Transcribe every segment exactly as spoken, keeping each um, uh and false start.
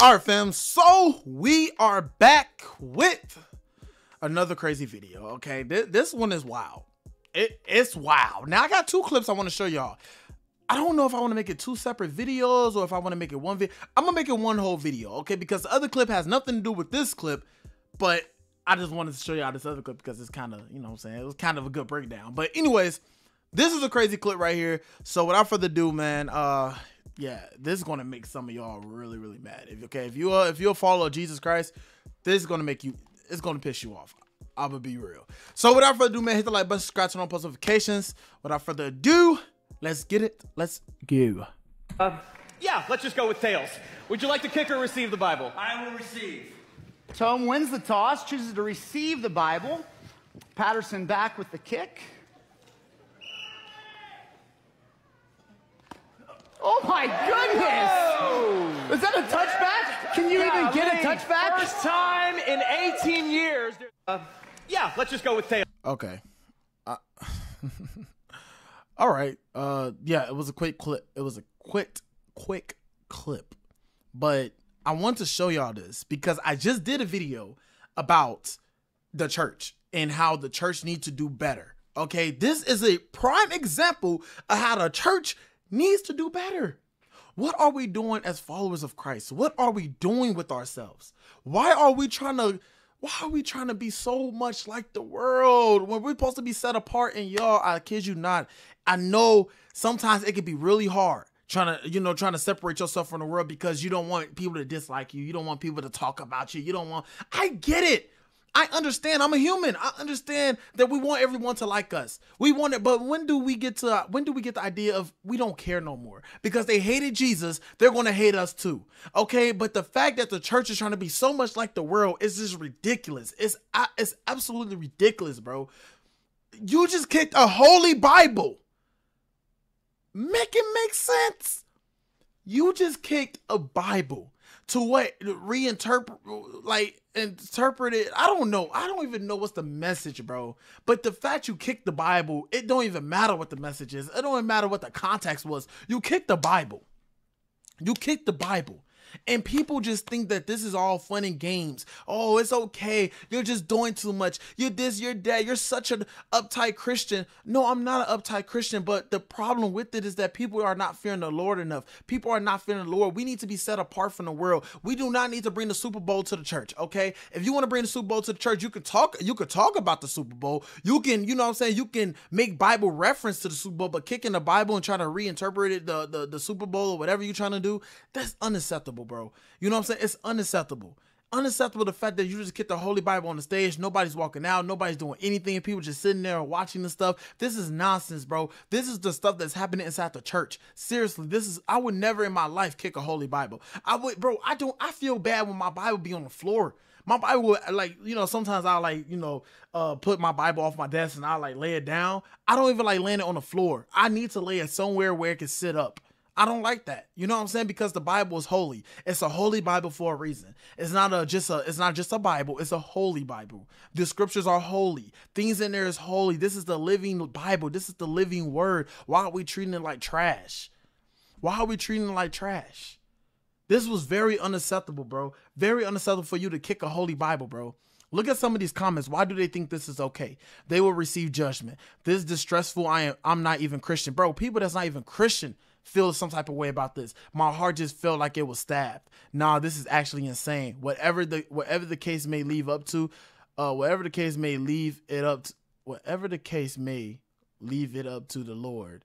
All right, fam, so we are back with another crazy video. Okay, Th this one is wild. It it's wild. Now I got two clips I want to show y'all. I don't know if I want to make it two separate videos or if I want to make it one video. I'm gonna make it one whole video, okay? Because the other clip has nothing to do with this clip, but I just wanted to show y'all this other clip because it's kind of, you know what I'm saying, it was kind of a good breakdown. But anyways, this is a crazy clip right here. So without further ado, man, uh yeah, this is gonna make some of y'all really, really mad. If okay, if you uh, if you'll follow Jesus Christ, this is gonna make you, it's gonna piss you off. I'm gonna be real. So without further ado, man, hit the like button, subscribe, turn on post notifications. Without further ado, let's get it. Let's go. Uh, yeah, let's just go with tails. Would you like to kick or receive the Bible? I will receive. Tom wins the toss, chooses to receive the Bible. Patterson back with the kick. Oh my goodness! Whoa. Is that a touchback? Can you yeah, even get lady, a touchback? First time in eighteen years. Uh, yeah, let's just go with tail. Okay. Uh, all right. Uh, yeah, it was a quick clip. It was a quick, quick clip. But I want to show y'all this because I just did a video about the church and how the church needs to do better. Okay, this is a prime example of how the church needs to do better. What are we doing as followers of Christ? What are we doing with ourselves? Why are we trying to, why are we trying to be so much like the world when we're supposed to be set apart? And y'all, I kid you not, I know sometimes it can be really hard trying to, you know, trying to separate yourself from the world because you don't want people to dislike you. You don't want people to talk about you. You don't want, I get it. I understand. I'm a human. I understand that we want everyone to like us. We want it, but when do we get to when do we get the idea of we don't care no more? Because they hated Jesus, they're going to hate us too. Okay, but the fact that the church is trying to be so much like the world is just ridiculous. It's it's absolutely ridiculous, bro. You just kicked a holy Bible. Make it make sense. You just kicked a Bible. To what? Reinterpret, like, interpret it. I don't know. I don't even know what's the message, bro. But the fact you kicked the Bible, it don't even matter what the message is. It don't even matter what the context was. You kicked the Bible. You kicked the Bible. And people just think that this is all fun and games. Oh, it's okay. You're just doing too much. You're this, you're that. You're such an uptight Christian. No, I'm not an uptight Christian. But the problem with it is that people are not fearing the Lord enough. People are not fearing the Lord. We need to be set apart from the world. We do not need to bring the Super Bowl to the church. Okay, if you want to bring the Super Bowl to the church, you can talk. You could talk about the Super Bowl. You can, you know, what I'm saying, you can make Bible reference to the Super Bowl. But kicking the Bible and trying to reinterpret it, the the, the Super Bowl or whatever you're trying to do, that's unacceptable, bro. You know what I'm saying? It's unacceptable. Unacceptable the fact that you just get the Holy Bible on the stage. Nobody's walking out. Nobody's doing anything. And people just sitting there watching the stuff. This is nonsense, bro. This is the stuff that's happening inside the church. Seriously, this is, I would never in my life kick a Holy Bible. I would, bro, I don't, I feel bad when my Bible be on the floor. My Bible would, like, you know, sometimes I'll, like, you know, uh, put my Bible off my desk and I'll, like, lay it down. I don't even like laying it on the floor. I need to lay it somewhere where it can sit up. I don't like that. You know what I'm saying? Because the Bible is holy. It's a holy Bible for a reason. It's not a just a it's not just a Bible, it's a holy Bible. The scriptures are holy. Things in there is holy. This is the living Bible. This is the living word. Why are we treating it like trash? Why are we treating it like trash? This was very unacceptable, bro. Very unacceptable for you to kick a holy Bible, bro. Look at some of these comments. Why do they think this is okay? They will receive judgment. This is distressful. I am I'm not even Christian. Bro, people that's not even Christian feel some type of way about this. My heart just felt like it was stabbed. Nah, this is actually insane. Whatever the whatever the case may leave up to, uh, whatever the case may leave it up to, whatever the case may leave it up to the Lord,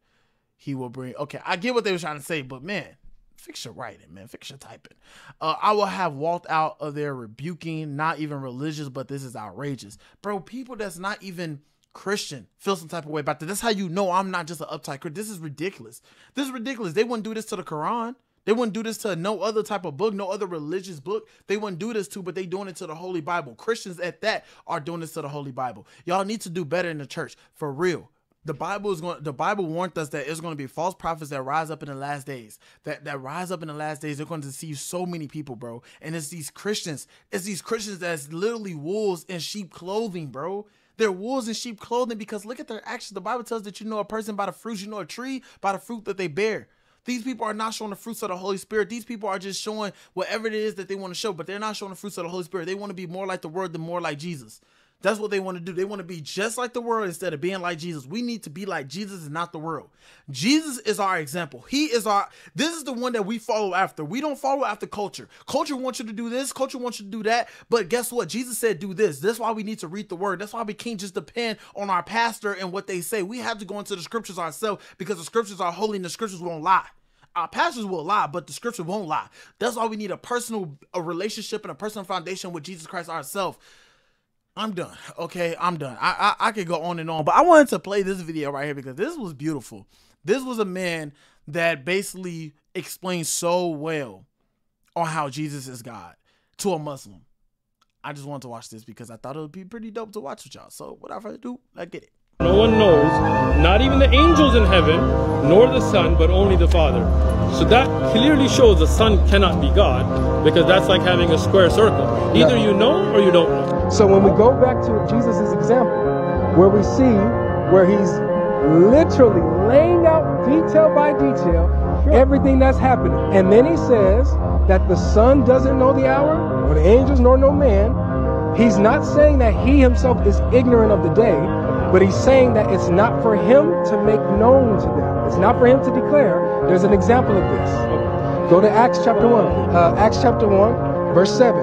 he will bring. Okay, I get what they were trying to say, but man, fix your writing, man. Fix your typing. Uh, I will have walked out of there rebuking, not even religious, but this is outrageous, bro. People that's not even Christian feel some type of way about that. That's how you know I'm not just an uptight Christian. This is ridiculous. This is ridiculous. They wouldn't do this to the Quran. They wouldn't do this to no other type of book, no other religious book. They wouldn't do this to, but they doing it to the Holy Bible. Christians at that are doing this to the Holy Bible. Y'all need to do better in the church, for real. The Bible is going. The Bible warned us that it's going to be false prophets that rise up in the last days. That that rise up in the last days. They're going to deceive so many people, bro. And it's these Christians. It's these Christians that's literally wolves in sheep clothing, bro. They're wolves in sheep clothing because look at their actions. The Bible tells that you know a person by the fruits. You know a tree by the fruit that they bear. These people are not showing the fruits of the Holy Spirit. These people are just showing whatever it is that they want to show, but they're not showing the fruits of the Holy Spirit. They want to be more like the world than more like Jesus. That's what they want to do. They want to be just like the world instead of being like Jesus. We need to be like Jesus and not the world. Jesus is our example. He is our, this is the one that we follow after. We don't follow after culture. Culture wants you to do this. Culture wants you to do that. But guess what? Jesus said, do this. That's why we need to read the word. That's why we can't just depend on our pastor and what they say. We have to go into the scriptures ourselves because the scriptures are holy and the scriptures won't lie. Our pastors will lie, but the scripture won't lie. That's why we need a personal a relationship and a personal foundation with Jesus Christ ourselves. I'm done. Okay, I'm done. I, I I could go on and on, but I wanted to play this video right here because this was beautiful. This was a man that basically explains so well on how Jesus is God to a Muslim. I just wanted to watch this because I thought it would be pretty dope to watch with y'all. So without further ado, let's get it. No one knows, not even the angels in heaven, nor the Son, but only the Father. So that clearly shows the Son cannot be God, because that's like having a square circle. Either you know or you don't know. So when we go back to Jesus' example, where we see where he's literally laying out detail by detail everything that's happened. And then he says that the Son doesn't know the hour, or the angels nor no man. He's not saying that he himself is ignorant of the day. But he's saying that it's not for him to make known to them. It's not for him to declare. There's an example of this. Go to Acts chapter one, uh, Acts chapter one, verse seven.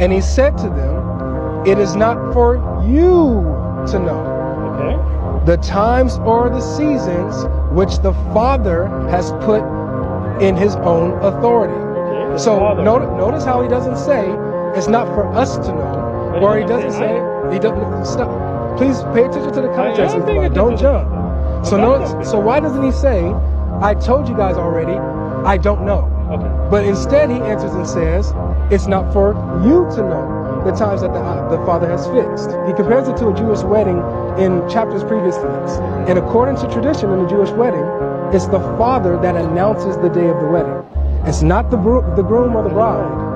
And he said to them, it is not for you to know okay. the times or the seasons which the Father has put in his own authority. Okay, so not, notice how he doesn't say, it's not for us to know. But or he doesn't say, I... he doesn't stop. Please pay attention to the context. Don't jump. So no. So why doesn't he say, I told you guys already, I don't know. Okay. But instead he answers and says, it's not for you to know the times that the, the Father has fixed. He compares it to a Jewish wedding in chapters previous to this. And according to tradition in the Jewish wedding, it's the Father that announces the day of the wedding. It's not the, bro the groom or the bride.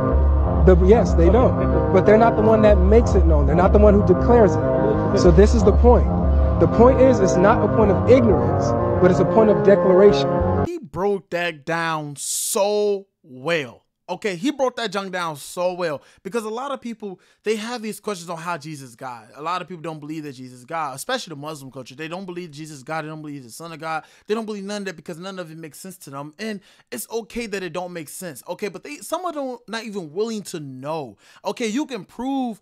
The, yes, they know, but they're not the one that makes it known. They're not the one who declares it. So this is the point. The point is, it's not a point of ignorance, but it's a point of declaration. He broke that down so well. Okay, he broke that junk down so well because a lot of people, they have these questions on how Jesus is God. A lot of people don't believe that Jesus is God, especially the Muslim culture. They don't believe Jesus is God. They don't believe he's the Son of God. They don't believe none of that because none of it makes sense to them. And it's okay that it don't make sense. Okay, but they some of them are not even willing to know. Okay, you can prove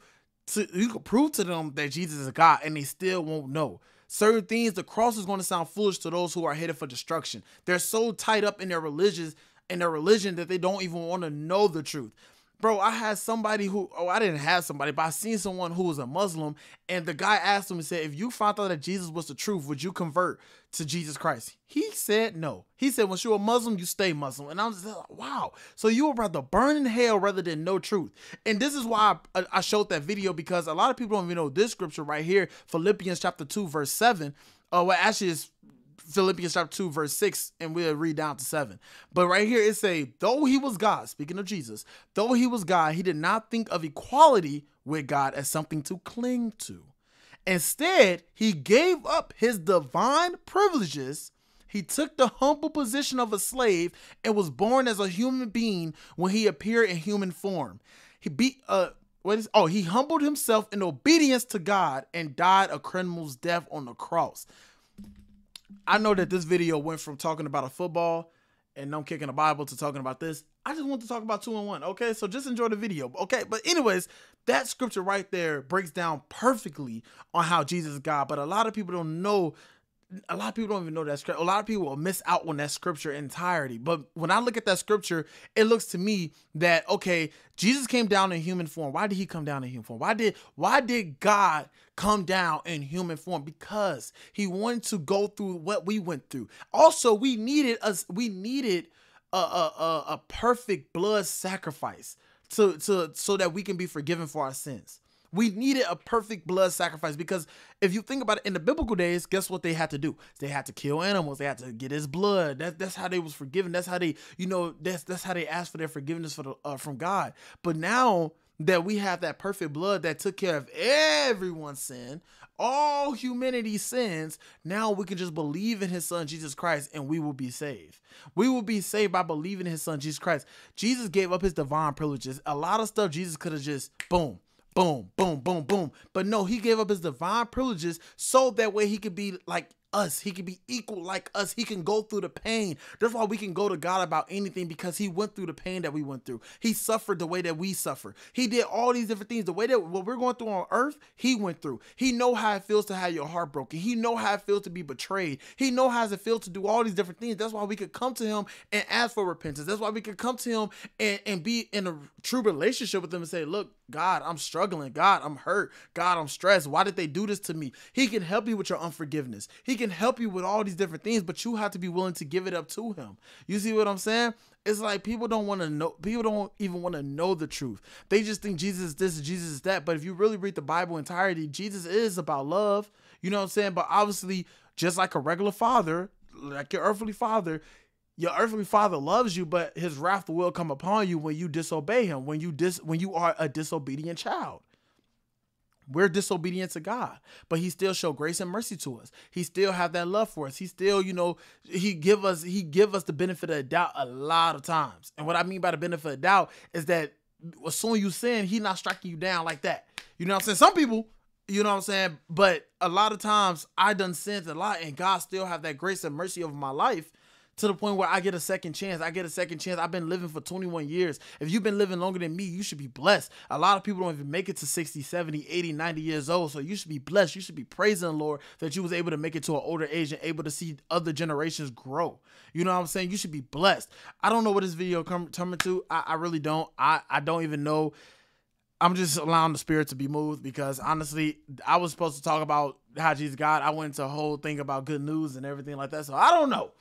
to you can prove to them that Jesus is God and they still won't know. Certain things, the cross is going to sound foolish to those who are headed for destruction. They're so tied up in their religions in their religion that they don't even want to know the truth. Bro, I had somebody who, oh, I didn't have somebody, but I seen someone who was a Muslim, and the guy asked him and said, if you found out that Jesus was the truth, would you convert to Jesus Christ? He said no. He said, once you're a Muslim, you stay Muslim. And I was just like, wow. So you would rather burn in hell rather than know truth. And this is why I, I showed that video, because a lot of people don't even know this scripture right here, Philippians chapter two, verse seven. Uh, well, actually, it's Philippians chapter two, verse six, and we'll read down to seven. But right here it say, though he was God, speaking of Jesus, though he was God, he did not think of equality with God as something to cling to. Instead, he gave up his divine privileges. He took the humble position of a slave and was born as a human being when he appeared in human form. He beat uh what is oh, he humbled himself in obedience to God and died a criminal's death on the cross. I know that this video went from talking about a football and I'm kicking a Bible to talking about this. I just want to talk about two and one. Okay, so just enjoy the video. Okay, but anyways, that scripture right there breaks down perfectly on how Jesus is God. But a lot of people don't know. A lot of people don't even know that scripture. A lot of people will miss out on that scripture entirety. But when I look at that scripture, it looks to me that, okay, Jesus came down in human form. Why did he come down in human form? Why did, why did God come down in human form? Because he wanted to go through what we went through. Also, we needed us. We needed a, a, a, a perfect blood sacrifice to, to, so that we can be forgiven for our sins. We needed a perfect blood sacrifice because if you think about it, in the biblical days, guess what they had to do? They had to kill animals. They had to get his blood. That, that's how they was forgiven. That's how they, you know, that's that's how they asked for their forgiveness for the, uh, from God. But now that we have that perfect blood that took care of everyone's sin, all humanity's sins. Now we can just believe in his son, Jesus Christ, and we will be saved. We will be saved by believing in his son, Jesus Christ. Jesus gave up his divine privileges. A lot of stuff Jesus could have just, boom, boom, boom, boom, boom. But no, he gave up his divine privileges so that way he could be like us. He can be equal like us. He can go through the pain. That's why we can go to God about anything, because he went through the pain that we went through. He suffered the way that we suffer. He did all these different things. The way that what we're going through on earth, he went through. He know how it feels to have your heart broken. He know how it feels to be betrayed. He know how it feels to do all these different things. That's why we could come to him and ask for repentance. That's why we could come to him and, and be in a true relationship with him and say, look, God, I'm struggling. God, I'm hurt. God, I'm stressed. Why did they do this to me? He can help you with your unforgiveness. He can help you with all these different things, but you have to be willing to give it up to him. You see what I'm saying? It's like people don't want to know. People don't even want to know the truth. They just think Jesus is this, Jesus is that. But if you really read the Bible entirety, Jesus is about love. You know what I'm saying? But obviously, just like a regular father, like your earthly father, your earthly father loves you, but his wrath will come upon you when you disobey him, when you dis when you are a disobedient child. We're disobedient to God, but he still show grace and mercy to us. He still have that love for us. He still, you know, he give us, he give us the benefit of the doubt a lot of times. And what I mean by the benefit of doubt is that as soon as you sin, he not striking you down like that. You know what I'm saying? Some people, you know what I'm saying? But a lot of times I done sinned a lot, and God still have that grace and mercy over my life, to the point where I get a second chance. I get a second chance. I've been living for twenty-one years. If you've been living longer than me, you should be blessed. A lot of people don't even make it to sixty, seventy, eighty, ninety years old. So you should be blessed. You should be praising the Lord that you was able to make it to an older age and able to see other generations grow. You know what I'm saying? You should be blessed. I don't know what this video come coming to. I, I really don't. I, I don't even know. I'm just allowing the spirit to be moved, because honestly, I was supposed to talk about how Jesus God. I went into a whole thing about good news and everything like that. So I don't know.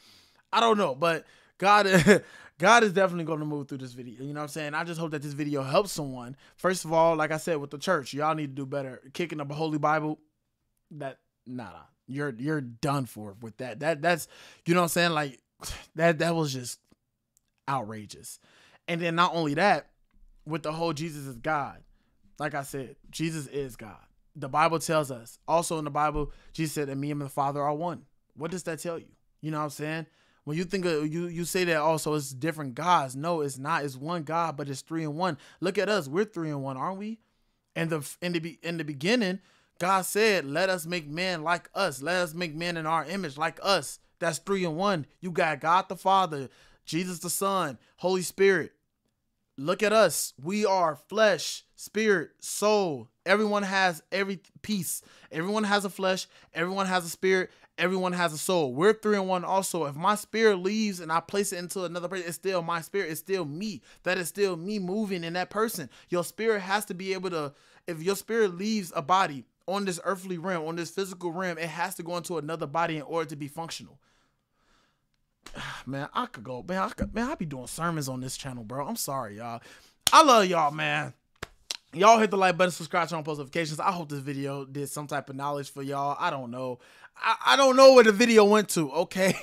I don't know, but God, God is definitely going to move through this video. You know what I'm saying? I just hope that this video helps someone. First of all, like I said, with the church, y'all need to do better. Kicking up a holy Bible, that nah, nah, you're you're done for with that. That that's you know what I'm saying? Like that that was just outrageous. And then not only that, with the whole Jesus is God. Like I said, Jesus is God. The Bible tells us. Also in the Bible, Jesus said that me and the Father are one. What does that tell you? You know what I'm saying? When you think of, you, you say that also it's different gods. No, it's not. It's one God, but it's three in one. Look at us. We're three in one, aren't we? And the in the in the beginning, God said, "Let us make man like us. Let us make man in our image, like us." That's three in one. You got God the Father, Jesus the Son, Holy Spirit. Look at us. We are flesh, spirit, soul. Everyone has every piece. Everyone has a flesh. Everyone has a spirit. Everyone has a soul. We're three in one also. If my spirit leaves and I place it into another person, it's still my spirit. It's still me. That is still me moving in that person. Your spirit has to be able to, if your spirit leaves a body on this earthly realm, on this physical realm, it has to go into another body in order to be functional. Man, I could go, man, I could, man, I be doing sermons on this channel, bro. I'm sorry, y'all. I love y'all, man. Y'all hit the like button, subscribe, turn on post notifications. I hope this video did some type of knowledge for y'all. I don't know. I, I don't know where the video went to, okay?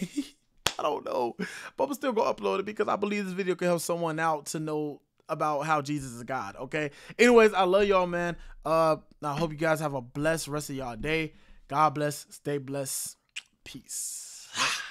I don't know. But I'm still going to upload it, because I believe this video can help someone out to know about how Jesus is God, okay? Anyways, I love y'all, man. Uh, I hope you guys have a blessed rest of y'all day. God bless. Stay blessed. Peace.